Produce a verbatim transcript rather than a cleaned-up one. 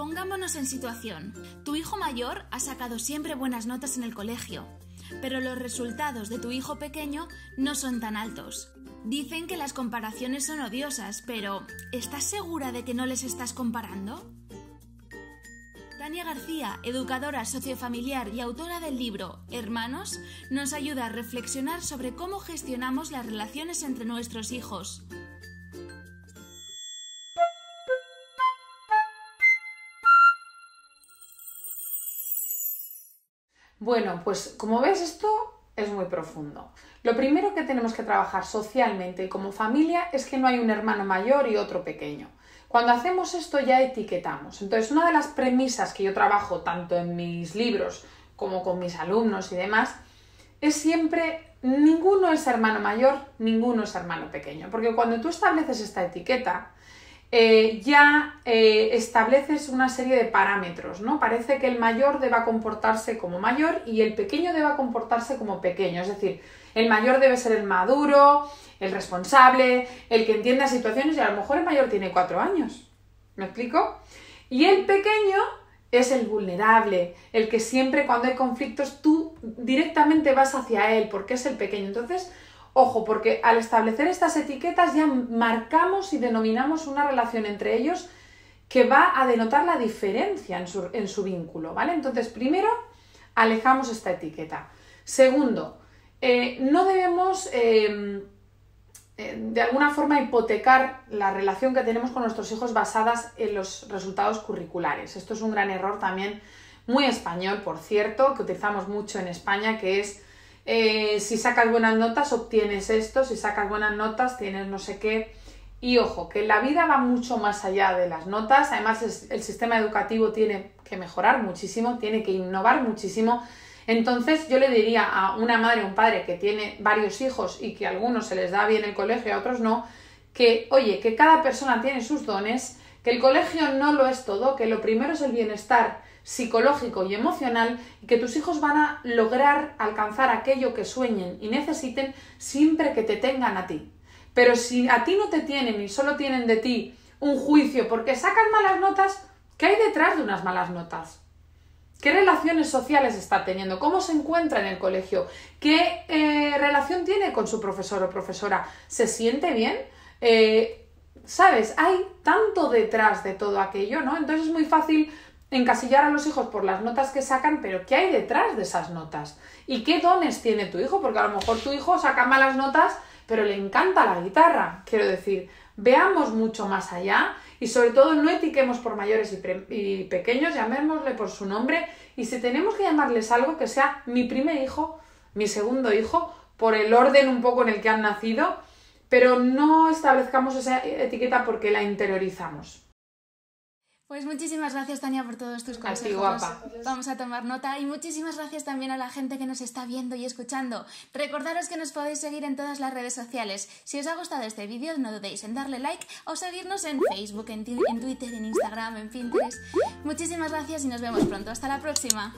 Pongámonos en situación. Tu hijo mayor ha sacado siempre buenas notas en el colegio, pero los resultados de tu hijo pequeño no son tan altos. Dicen que las comparaciones son odiosas, pero ¿estás segura de que no les estás comparando? Tania García, educadora sociofamiliar y autora del libro Hermanos, nos ayuda a reflexionar sobre cómo gestionamos las relaciones entre nuestros hijos. Bueno, pues como ves, esto es muy profundo. Lo primero que tenemos que trabajar socialmente y como familia es que no hay un hermano mayor y otro pequeño. Cuando hacemos esto ya etiquetamos. Entonces, una de las premisas que yo trabajo tanto en mis libros como con mis alumnos y demás es siempre ninguno es hermano mayor, ninguno es hermano pequeño. Porque cuando tú estableces esta etiqueta, Eh, ya eh, estableces una serie de parámetros, ¿no? Parece que el mayor deba comportarse como mayor y el pequeño deba comportarse como pequeño. Es decir, el mayor debe ser el maduro, el responsable, el que entienda situaciones, y a lo mejor el mayor tiene cuatro años. ¿Me explico? Y el pequeño es el vulnerable, el que siempre cuando hay conflictos tú directamente vas hacia él porque es el pequeño. Entonces, ojo, porque al establecer estas etiquetas ya marcamos y denominamos una relación entre ellos que va a denotar la diferencia en su, en su vínculo, ¿vale? Entonces, primero, alejamos esta etiqueta. Segundo, eh, no debemos eh, de alguna forma hipotecar la relación que tenemos con nuestros hijos basadas en los resultados curriculares. Esto es un gran error también, muy español, por cierto, que utilizamos mucho en España, que es... Eh, si sacas buenas notas obtienes esto, si sacas buenas notas tienes no sé qué. Y ojo, que la vida va mucho más allá de las notas. Además, es, el sistema educativo tiene que mejorar muchísimo, tiene que innovar muchísimo. Entonces yo le diría a una madre o un padre que tiene varios hijos y que a algunos se les da bien el colegio y a otros no, que oye, que cada persona tiene sus dones, que el colegio no lo es todo, que lo primero es el bienestar psicológico y emocional, y que tus hijos van a lograr alcanzar aquello que sueñen y necesiten siempre que te tengan a ti. Pero si a ti no te tienen y solo tienen de ti un juicio porque sacas malas notas, ¿qué hay detrás de unas malas notas? ¿Qué relaciones sociales está teniendo? ¿Cómo se encuentra en el colegio? ¿Qué eh, relación tiene con su profesor o profesora? ¿Se siente bien? Eh, ¿Sabes? Hay tanto detrás de todo aquello, ¿no? Entonces es muy fácil encasillar a los hijos por las notas que sacan, pero ¿qué hay detrás de esas notas? ¿Y qué dones tiene tu hijo? Porque a lo mejor tu hijo saca malas notas, pero le encanta la guitarra. Quiero decir, veamos mucho más allá y sobre todo no etiquemos por mayores y, pre y pequeños, llamémosle por su nombre, y si tenemos que llamarles algo, que sea mi primer hijo, mi segundo hijo, por el orden un poco en el que han nacido, pero no establezcamos esa etiqueta porque la interiorizamos. Pues muchísimas gracias, Tania, por todos tus consejos. Así, guapa. Vamos a tomar nota, y muchísimas gracias también a la gente que nos está viendo y escuchando. Recordaros que nos podéis seguir en todas las redes sociales. Si os ha gustado este vídeo, no dudéis en darle like o seguirnos en Facebook, en, en Twitter, en Instagram, en Pinterest. Muchísimas gracias y nos vemos pronto. Hasta la próxima.